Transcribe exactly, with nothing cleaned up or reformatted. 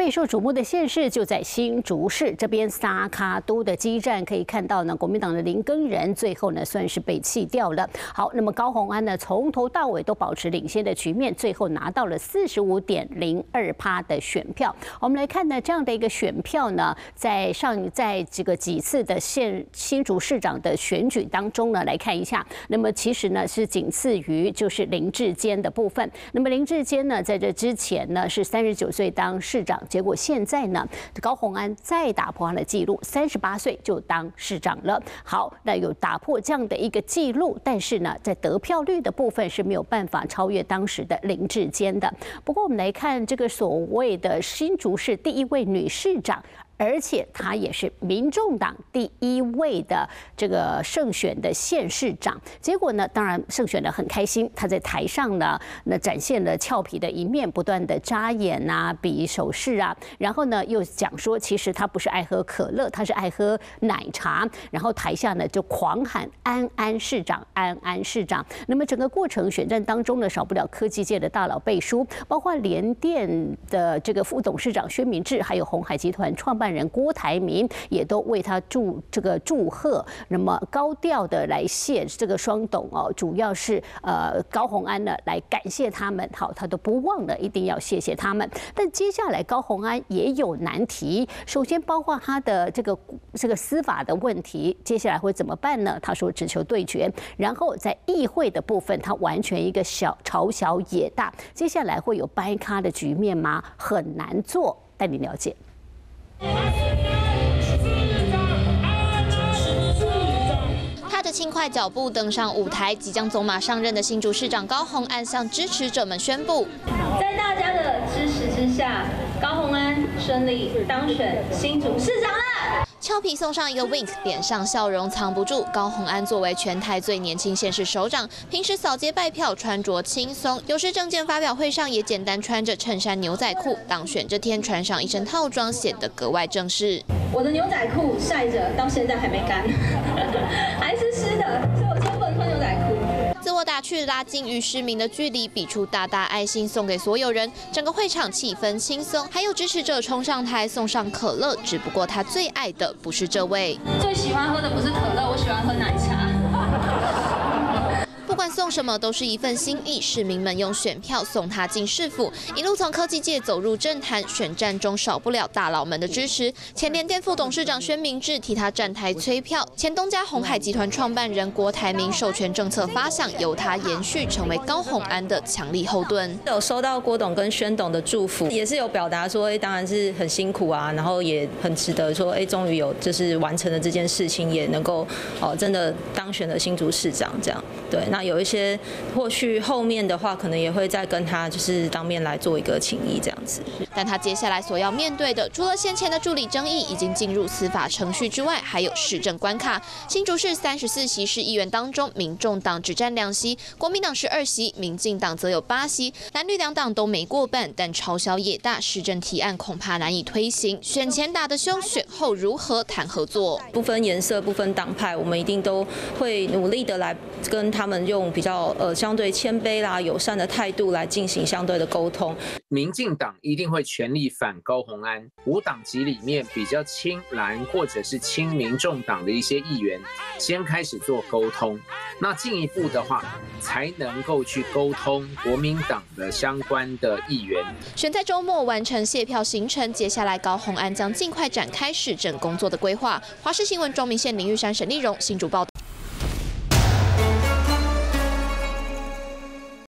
备受瞩目的县市就在新竹市这边，撒卡都的激战可以看到呢，国民党的林耕仁最后呢算是被弃掉了。好，那么高虹安呢，从头到尾都保持领先的局面，最后拿到了四十五点零二趴的选票。我们来看呢，这样的一个选票呢，在上在这个几次的县新竹市长的选举当中呢，来看一下。那么其实呢是仅次于就是林智坚的部分。那么林智坚呢，在这之前呢是三十九岁当市长。 结果现在呢，高虹安再打破他的记录，三十八岁就当市长了。好，那有打破这样的一个记录，但是呢，在得票率的部分是没有办法超越当时的林智坚的。不过我们来看这个所谓的新竹市第一位女市长。 而且他也是民众党第一位的这个胜选的县市长，结果呢，当然胜选得很开心。他在台上呢，那展现了俏皮的一面，不断的眨眼啊、比手势啊，然后呢又讲说，其实他不是爱喝可乐，他是爱喝奶茶。然后台下呢就狂喊“安安市长，安安市长”。那么整个过程选战当中呢，少不了科技界的大佬背书，包括联电的这个副董事长薛明志，还有鸿海集团创办人。 人郭台铭也都为他祝这个祝贺，那么高调的来谢这个双董哦，主要是呃高虹安呢来感谢他们，好，他都不忘了一定要谢谢他们。但接下来高虹安也有难题，首先包括他的这个这个司法的问题，接下来会怎么办呢？他说只求对决，然后在议会的部分，他完全一个小朝小野大，接下来会有掰咖的局面吗？很难做，带你了解。 踏着轻快脚步登上舞台，即将走马上任的新竹市长高虹安向支持者们宣布：在大家的支持之下，高虹安顺利当选新竹市长了。 俏皮送上一个 wink， 脸上笑容藏不住。高虹安作为全台最年轻县市首长，平时扫街拜票穿着轻松，有时政见发表会上也简单穿着衬衫牛仔裤。当选这天穿上一身套装，显得格外正式。我的牛仔裤晒着，到现在还没干，还是湿的，所以我今天不能穿牛仔裤。 自我打趣拉近与市民的距离，比出大大爱心送给所有人，整个会场气氛轻松，还有支持者冲上台送上可乐。只不过他最爱的不是这位，最喜欢喝的不是可乐，我喜欢喝奶茶。不管送什么都是一份心意，市民们用选票送他进市府，一路从科技界走入政坛，选战中少不了大佬们的支持。前联电副董事长薛明志替他站台催票，前东家鸿海集团创办人郭台铭授权政策发想由他延续，成为高虹安的强力后盾。有收到郭董跟宣董的祝福，也是有表达说，哎，当然是很辛苦啊，然后也很值得说，哎，终于有就是完成了这件事情，也能够哦真的当选了新竹市长这样，对那。 有一些，或许后面的话，可能也会再跟他就是当面来做一个请益这样子。但他接下来所要面对的，除了先前的助理争议已经进入司法程序之外，还有市政关卡。新竹市三十四席市议员当中，民众党只占两席，国民党十二席，民进党则有八席，蓝绿两党都没过半。但朝小野大，市政提案恐怕难以推行。选前打得凶，选后如何谈合作？不分颜色，不分党派，我们一定都会努力的来跟他们。 用比较呃相对谦卑啦、友善的态度来进行相对的沟通。民进党一定会全力反高虹安，无党籍里面比较亲蓝或者是亲民众党的一些议员，先开始做沟通。那进一步的话，才能够去沟通国民党的相关的议员。选在周末完成谢票行程，接下来高虹安将尽快展开市政工作的规划。华视新闻，庄明宪、林玉山、沈丽荣，新竹报道。